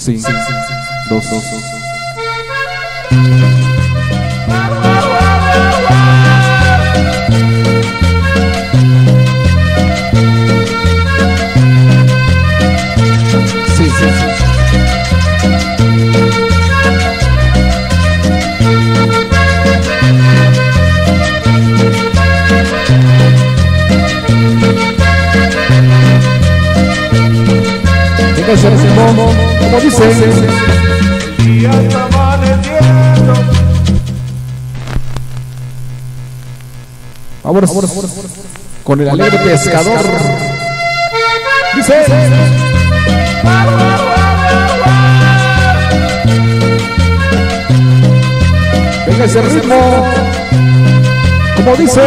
5, 2, 2. Como dice, y ya está amaneciendo. Vámonos, vámonos con el alegre pescador. Dice. Venga ese ritmo. Como dice.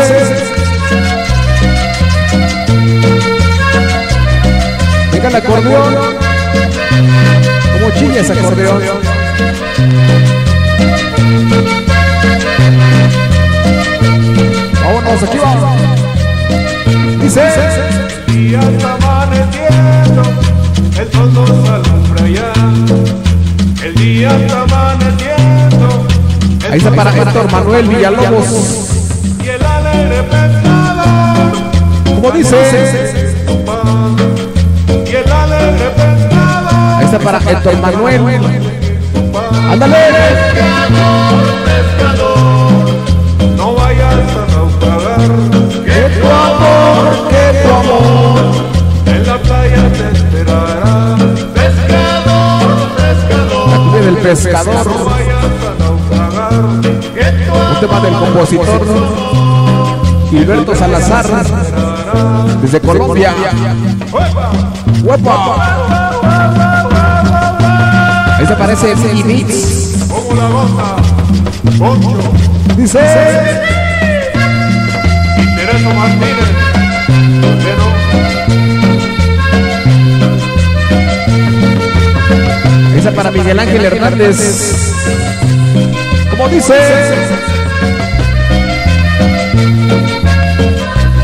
Venga el acordeón. Como chilla ese acordeón. Vámonos, aquí va. Dice: y ya está amaneciendo, el sol nos alumbra ya. El día está amaneciendo. Ahí está para Héctor Manuel Villalobos. Y el alegre pescador. Como dice: y el alegre pescador. Para Héctor Manuel. Ándale, pescador, no vayas a naufragar. Que tu amor, en la playa te esperará. Pescador, la del pescador, no vayas a naufragar. Un tema del compositor Gilberto Salazar desde Colombia. ¡Huepa! Ahí se aparece el Piggy Mix. Como la gota, Poncho. Dice. Y Tereso Martínez. Pero... Esa para Miguel Ángel Hernández. Como dice.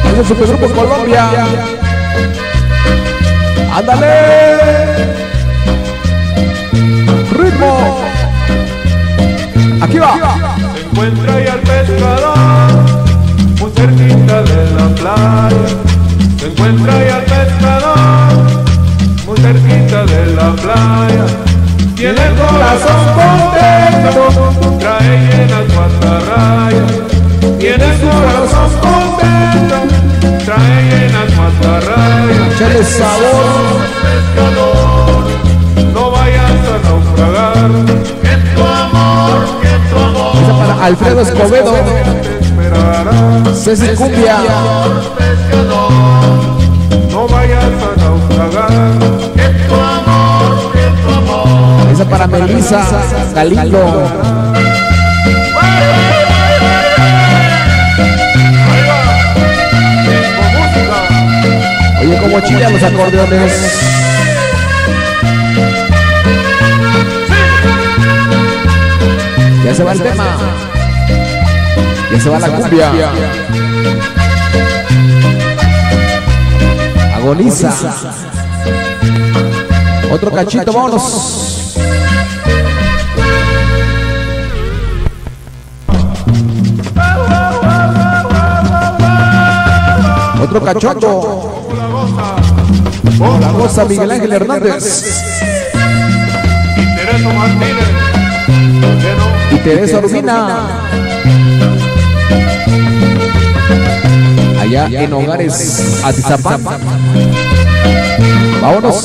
Es el supergrupo Colombia. Ándale. Ritmo. Aquí va. Se encuentra ahí al pescador, muy cerquita de la playa. Se encuentra ahí al pescador, muy cerquita de la playa. Tiene el corazón contento, trae llenas matarrayas. Tiene el corazón contento, trae llenas matarrayas. Echale sabor, pescador. No vayas a naufragar. Que tu amor, que tu amor. Esa para Alfredo Escobedo. Ceci Cumbia. No vayas a naufragar. Que tu amor, que tu amor. Esa para Melissa Galindo. Oye, como chillan los acordeones. Ya se va el tema. Ya se va la cumbia. Agoniza. Otro cachito, vámonos. Otro cachoto. La goza Miguel Ángel Hernández. Intereso Martínez. Y Teresa Urbina allá en Hogares Atizapán. Vámonos.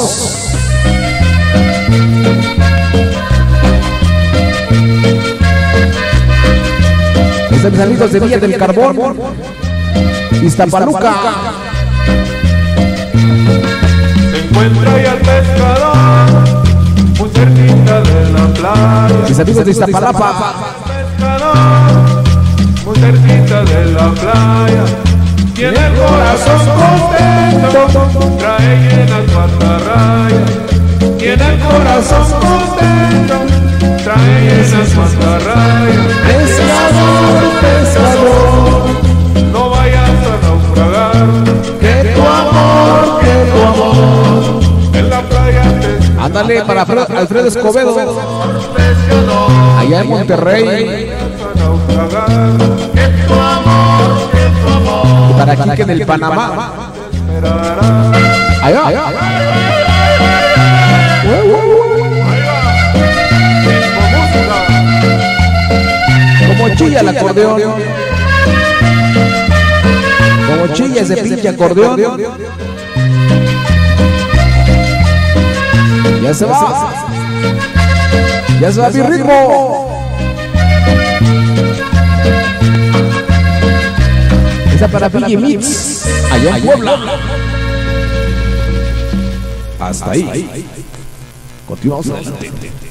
Están mis amigos de Villa del Carbón, Iztapaluca. Se encuentra ahí al pescador, muy cerquita de la playa. Mis amigos de Iztapalapa. Muy cerquita de la playa. Tiene el corazón contento, trae llenas matarrayas. Tiene el corazón contento, trae llenas matarrayas. Pescador, pescador, no vayas a naufragar. Que tu amor, que tu amor. En la playa te Ándale, para Alfredo Escobedo. Allá en Monterrey. Y para aquí que en el Panamá. Allá, allá. Como chilla el acordeón. Como chilla ese pinche acordeón. Ya se va. Ya se va mi ritmo. Esa para Piggy Mix. Allá en Puebla. Hasta ahí. Continuamos adelante.